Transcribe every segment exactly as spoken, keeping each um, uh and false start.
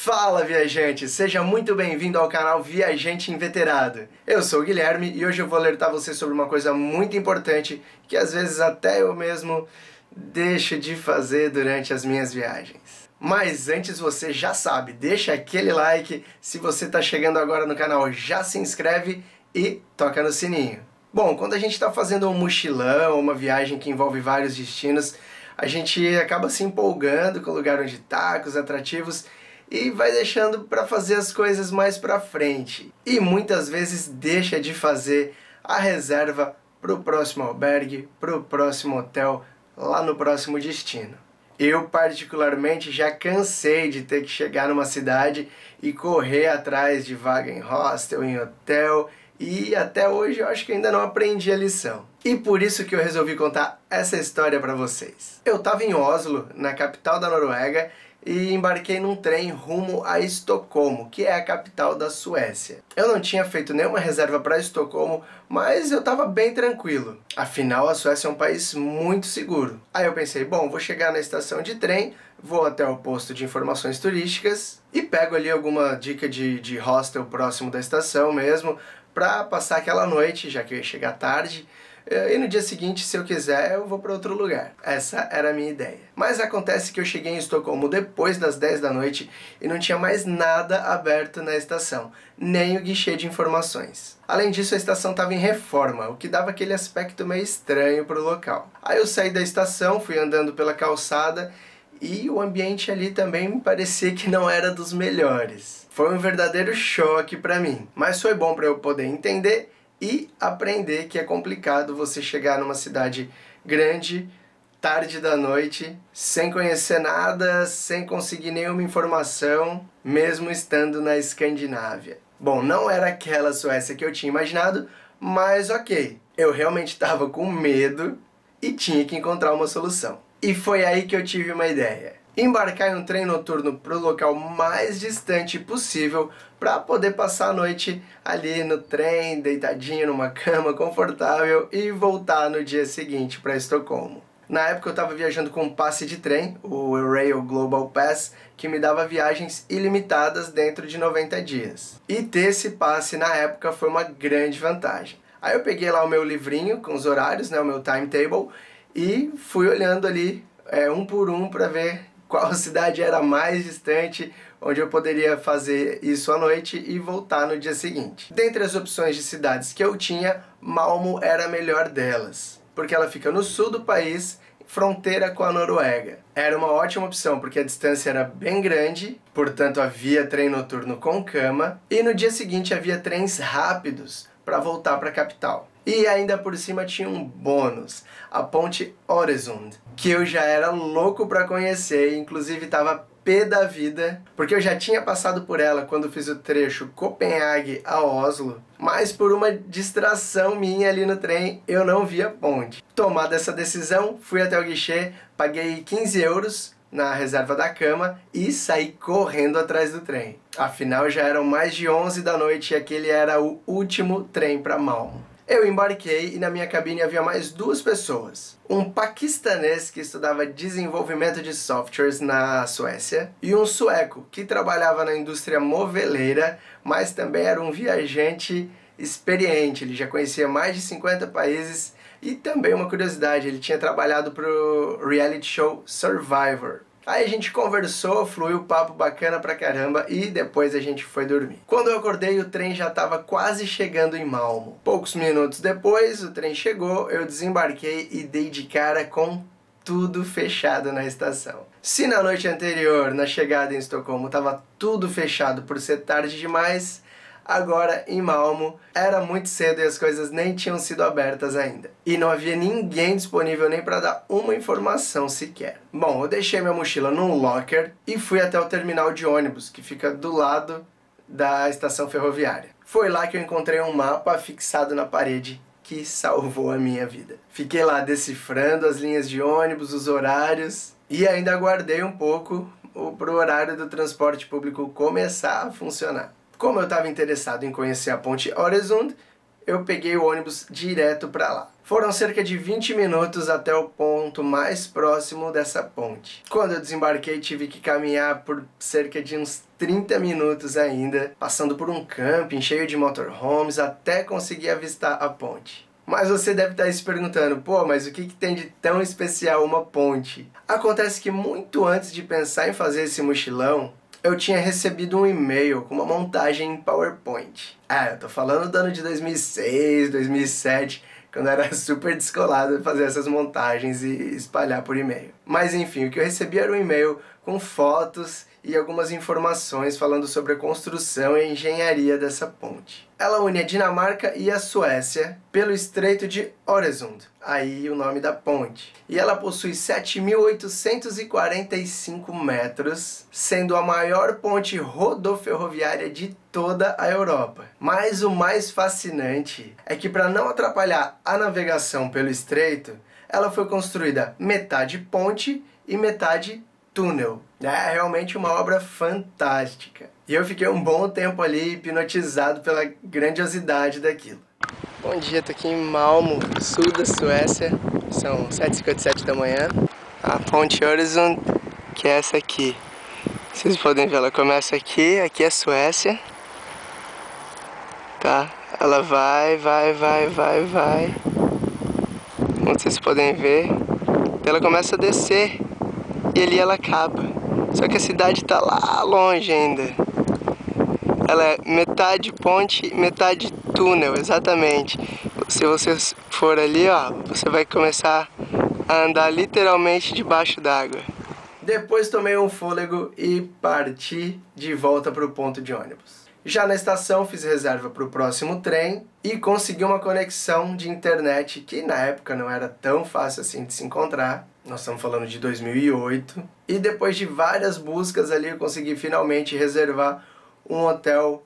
Fala, viajante! Seja muito bem-vindo ao canal Viajante Inveterado. Eu sou o Guilherme e hoje eu vou alertar você sobre uma coisa muito importante que às vezes até eu mesmo deixo de fazer durante as minhas viagens. Mas antes, você já sabe, deixa aquele like, se você está chegando agora no canal já se inscreve e toca no sininho. Bom, quando a gente está fazendo um mochilão, uma viagem que envolve vários destinos, a gente acaba se empolgando com o lugar onde está, com os atrativos, e vai deixando para fazer as coisas mais para frente. E muitas vezes deixa de fazer a reserva para o próximo albergue, para o próximo hotel, lá no próximo destino. Eu particularmente já cansei de ter que chegar numa cidade e correr atrás de vaga em hostel, em hotel, e até hoje eu acho que ainda não aprendi a lição. E por isso que eu resolvi contar essa história para vocês. Eu estava em Oslo, na capital da Noruega, e embarquei num trem rumo a Estocolmo, que é a capital da Suécia. Eu não tinha feito nenhuma reserva para Estocolmo, mas eu estava bem tranquilo. Afinal, a Suécia é um país muito seguro. Aí eu pensei, bom, vou chegar na estação de trem, vou até o posto de informações turísticas e pego ali alguma dica de, de hostel próximo da estação mesmo, para passar aquela noite, já que eu ia chegar tarde. E no dia seguinte, se eu quiser, eu vou para outro lugar. Essa era a minha ideia. Mas acontece que eu cheguei em Estocolmo depois das dez da noite e não tinha mais nada aberto na estação, nem o guichê de informações. Além disso, a estação estava em reforma, o que dava aquele aspecto meio estranho para o local. Aí eu saí da estação, fui andando pela calçada e o ambiente ali também me parecia que não era dos melhores. Foi um verdadeiro choque para mim, mas foi bom para eu poder entender e aprender que é complicado você chegar numa cidade grande, tarde da noite, sem conhecer nada, sem conseguir nenhuma informação, mesmo estando na Escandinávia. Bom, não era aquela Suécia que eu tinha imaginado, mas ok, eu realmente estava com medo e tinha que encontrar uma solução. E foi aí que eu tive uma ideia. Embarcar em um trem noturno para o local mais distante possível para poder passar a noite ali no trem, deitadinho numa cama confortável e voltar no dia seguinte para Estocolmo. Na época eu estava viajando com um passe de trem, o Eurail Global Pass, que me dava viagens ilimitadas dentro de noventa dias. E ter esse passe na época foi uma grande vantagem. Aí eu peguei lá o meu livrinho com os horários, né, o meu timetable, e fui olhando ali é, um por um para ver qual cidade era mais distante, onde eu poderia fazer isso à noite e voltar no dia seguinte. Dentre as opções de cidades que eu tinha, Malmö era a melhor delas, porque ela fica no sul do país, fronteira com a Noruega. Era uma ótima opção, porque a distância era bem grande, portanto havia trem noturno com cama, e no dia seguinte havia trens rápidos para voltar para a capital. E ainda por cima tinha um bônus, a ponte Øresund, que eu já era louco para conhecer, inclusive estava pé da vida, porque eu já tinha passado por ela quando fiz o trecho Copenhague a Oslo, mas por uma distração minha ali no trem, eu não vi a ponte. Tomada essa decisão, fui até o guichê, paguei quinze euros na reserva da cama e saí correndo atrás do trem. Afinal, já eram mais de onze da noite e aquele era o último trem para Malmö. Eu embarquei e na minha cabine havia mais duas pessoas. Um paquistanês que estudava desenvolvimento de softwares na Suécia e um sueco que trabalhava na indústria moveleira, mas também era um viajante experiente. Ele já conhecia mais de cinquenta países e também uma curiosidade, ele tinha trabalhado para o reality show Survivor. Aí a gente conversou, fluiu o papo bacana pra caramba e depois a gente foi dormir. Quando eu acordei, o trem já estava quase chegando em Malmö. Poucos minutos depois, o trem chegou, eu desembarquei e dei de cara com tudo fechado na estação. Se na noite anterior, na chegada em Estocolmo, estava tudo fechado por ser tarde demais, agora em Malmö era muito cedo e as coisas nem tinham sido abertas ainda. E não havia ninguém disponível nem para dar uma informação sequer. Bom, eu deixei minha mochila num locker e fui até o terminal de ônibus, que fica do lado da estação ferroviária. Foi lá que eu encontrei um mapa fixado na parede que salvou a minha vida. Fiquei lá decifrando as linhas de ônibus, os horários e ainda aguardei um pouco para o horário do transporte público começar a funcionar. Como eu estava interessado em conhecer a ponte Øresund, eu peguei o ônibus direto para lá. Foram cerca de vinte minutos até o ponto mais próximo dessa ponte. Quando eu desembarquei, tive que caminhar por cerca de uns trinta minutos ainda, passando por um camping cheio de motorhomes até conseguir avistar a ponte. Mas você deve estar se perguntando, pô, mas o que, que tem de tão especial uma ponte? Acontece que muito antes de pensar em fazer esse mochilão, eu tinha recebido um e-mail com uma montagem em PowerPoint. Ah, eu tô falando do ano de dois mil e seis, dois mil e sete, quando eu era super descolado de fazer essas montagens e espalhar por e-mail. Mas enfim, o que eu recebi era um e-mail com fotos e algumas informações falando sobre a construção e a engenharia dessa ponte. Ela une a Dinamarca e a Suécia pelo Estreito de Øresund, aí o nome da ponte. E ela possui sete mil oitocentos e quarenta e cinco metros, sendo a maior ponte rodoferroviária de toda a Europa. Mas o mais fascinante é que, para não atrapalhar a navegação pelo estreito, ela foi construída metade ponte e metade túnel. É realmente uma obra fantástica. E eu fiquei um bom tempo ali hipnotizado pela grandiosidade daquilo. Bom dia, tô aqui em Malmö, sul da Suécia. São sete e cinquenta e sete da manhã. A ponte Øresund, que é essa aqui. Vocês podem ver, ela começa aqui, aqui é a Suécia. Tá? Ela vai, vai, vai, vai, vai. Como vocês podem ver, ela começa a descer. E ali ela acaba, só que a cidade tá lá longe ainda. Ela é metade ponte, metade túnel, exatamente. Se você for ali, ó, você vai começar a andar literalmente debaixo d'água. Depois tomei um fôlego e parti de volta pro ponto de ônibus. Já na estação fiz reserva pro próximo trem e consegui uma conexão de internet que na época não era tão fácil assim de se encontrar. Nós estamos falando de dois mil e oito. E depois de várias buscas ali, eu consegui finalmente reservar um hotel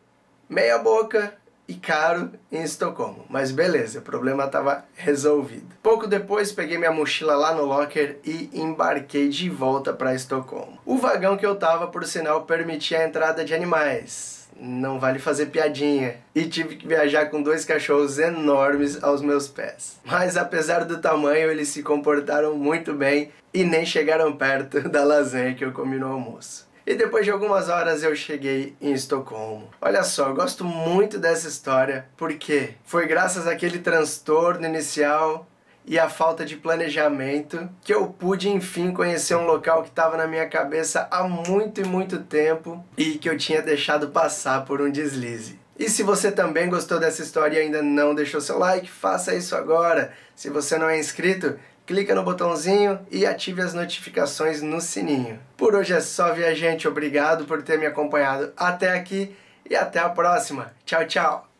meia boca e caro em Estocolmo. Mas beleza, o problema estava resolvido. Pouco depois, peguei minha mochila lá no locker e embarquei de volta para Estocolmo. O vagão que eu tava, por sinal, permitia a entrada de animais. Não vale fazer piadinha. E tive que viajar com dois cachorros enormes aos meus pés. Mas apesar do tamanho, eles se comportaram muito bem e nem chegaram perto da lasanha que eu comi no almoço. E depois de algumas horas eu cheguei em Estocolmo. Olha só, eu gosto muito dessa história porque foi graças àquele transtorno inicial e à falta de planejamento que eu pude enfim conhecer um local que estava na minha cabeça há muito e muito tempo e que eu tinha deixado passar por um deslize. E se você também gostou dessa história e ainda não deixou seu like, faça isso agora. Se você não é inscrito, clica no botãozinho e ative as notificações no sininho. Por hoje é só, viajante. Obrigado por ter me acompanhado até aqui e até a próxima. Tchau, tchau!